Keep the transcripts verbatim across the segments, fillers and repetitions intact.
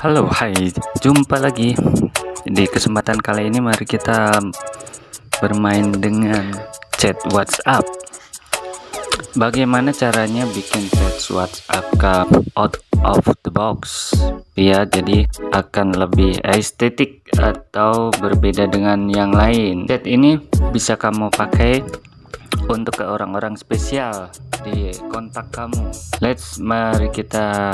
Halo, hai, jumpa lagi. Di kesempatan kali ini mari kita bermain dengan chat WhatsApp. Bagaimana caranya bikin chat WhatsApp ke out of the box? Ya, jadi akan lebih estetik atau berbeda dengan yang lain. Chat ini bisa kamu pakai untuk ke orang-orang spesial di kontak kamu. Let's mari kita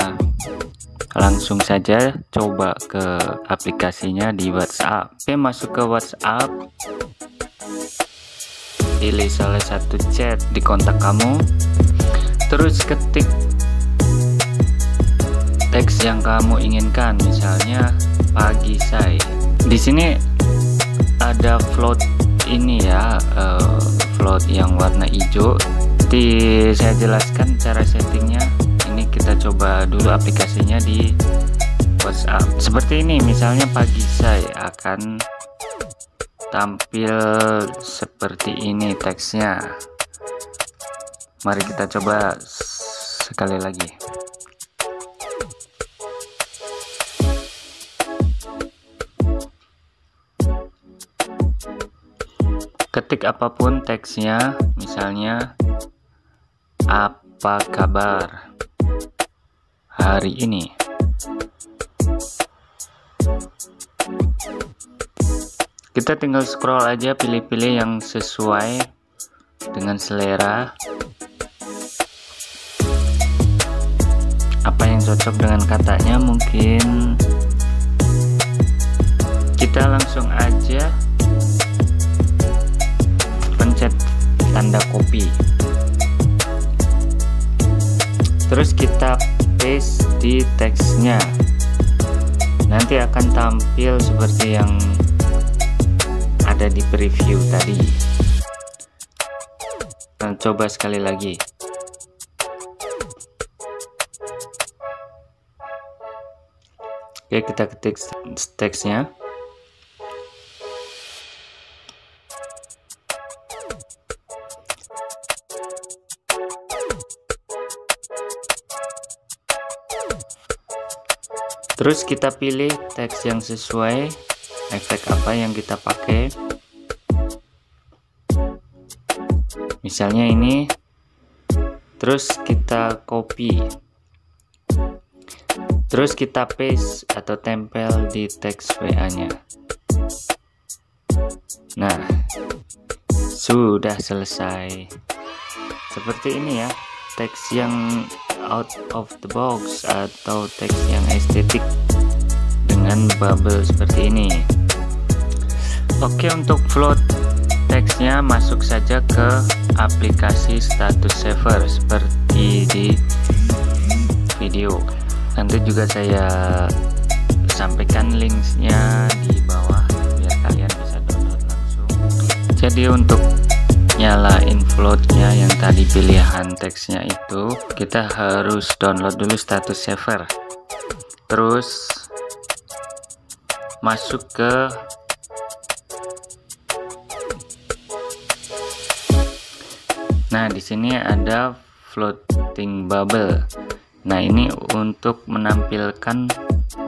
langsung saja coba ke aplikasinya di WhatsApp. Oke, masuk ke WhatsApp, pilih salah satu chat di kontak kamu, terus ketik teks yang kamu inginkan, misalnya pagi say. Di sini ada float ini ya, uh, float yang warna hijau. Nanti saya jelaskan cara settingnya. Ini kita coba dulu aplikasinya di WhatsApp. Seperti ini, misalnya pagi saya akan tampil seperti ini teksnya. Mari kita coba sekali lagi. Ketik apapun teksnya, misalnya apa kabar hari ini. Kita tinggal scroll aja, pilih-pilih yang sesuai dengan selera, apa yang cocok dengan katanya. Mungkin kita langsung aja pencet tanda copy, terus kita paste di teksnya. Nanti akan tampil seperti yang ada di preview tadi. Kita coba sekali lagi. Oke, kita ketik teksnya. Terus kita pilih teks yang sesuai, efek apa yang kita pakai. Misalnya ini. Terus kita copy. Terus kita paste atau tempel di teks W A-nya. Nah, sudah selesai. Seperti ini ya, teks yang out of the box atau teks yang estetik dengan bubble seperti ini. Oke, untuk float teksnya masuk saja ke aplikasi Status Saver seperti di video. Nanti juga saya sampaikan linksnya di bawah biar kalian bisa download langsung. Jadi untuk nyalain floatnya yang tadi pilihan teksnya itu, kita harus download dulu Status Saver, terus masuk ke nah di sini ada floating bubble. Nah, ini untuk menampilkan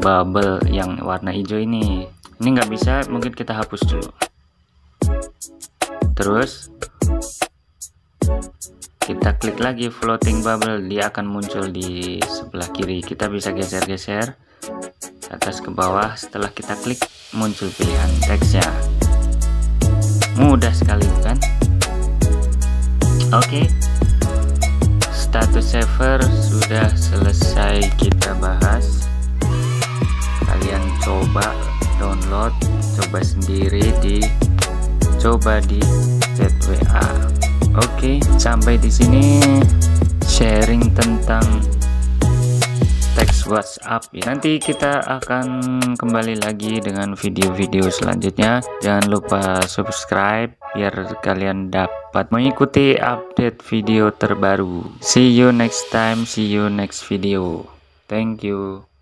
bubble yang warna hijau ini. Ini nggak bisa, mungkin kita hapus dulu. Terus kita klik lagi floating bubble, dia akan muncul di sebelah kiri. Kita bisa geser-geser atas ke bawah. Setelah kita klik, muncul pilihan teksnya. Mudah sekali, bukan? Oke, okay. Status Saver sudah selesai kita bahas. Kalian coba download, coba sendiri di coba di chat W A. Oke, sampai di sini sharing tentang teks WhatsApp. Nanti kita akan kembali lagi dengan video-video selanjutnya. Jangan lupa subscribe biar kalian dapat mengikuti update video terbaru. See you next time, see you next video. Thank you.